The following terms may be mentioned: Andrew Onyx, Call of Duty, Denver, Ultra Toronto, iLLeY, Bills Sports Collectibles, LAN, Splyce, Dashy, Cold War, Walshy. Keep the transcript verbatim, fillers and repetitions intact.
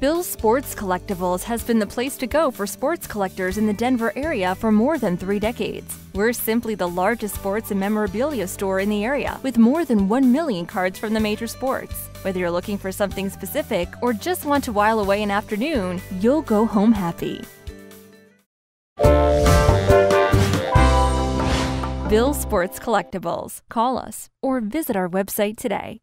Bills Sports Collectibles has been the place to go for sports collectors in the Denver area for more than three decades. We're simply the largest sports and memorabilia store in the area, with more than one million cards from the major sports. Whether you're looking for something specific or just want to while away an afternoon, you'll go home happy. Bills Sports Collectibles. Call us or visit our website today.